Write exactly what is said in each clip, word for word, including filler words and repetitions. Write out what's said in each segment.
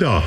Nada.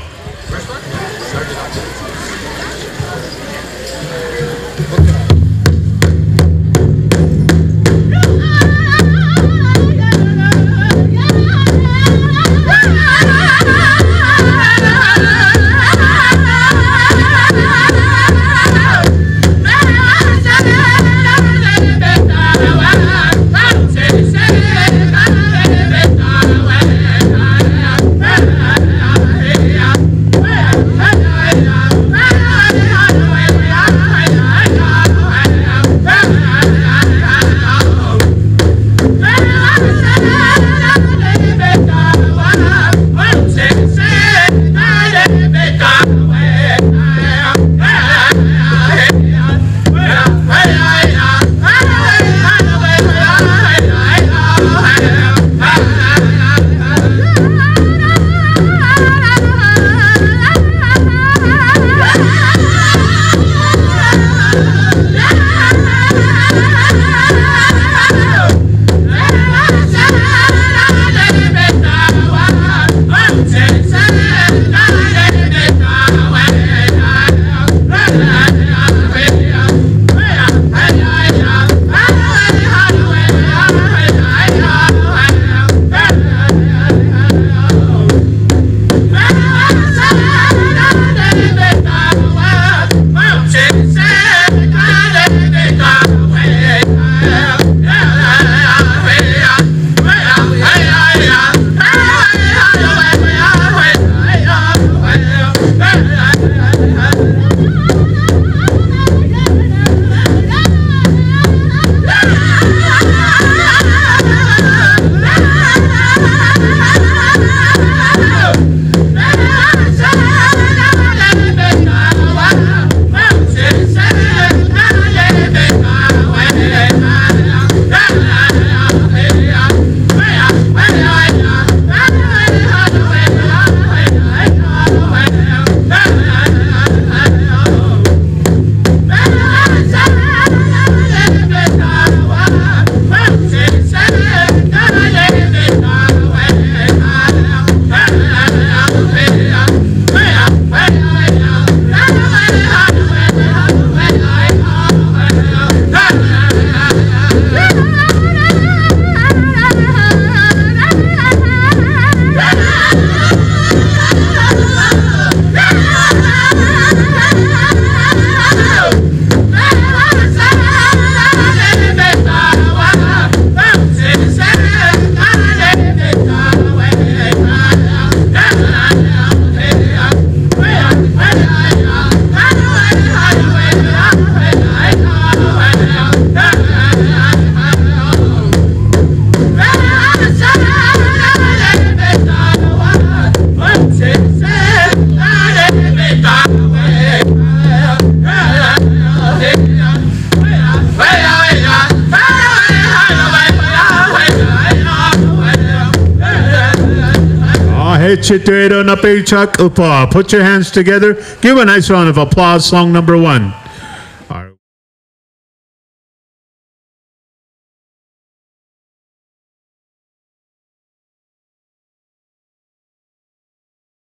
Put your hands together. Give a nice round of applause. Song number one.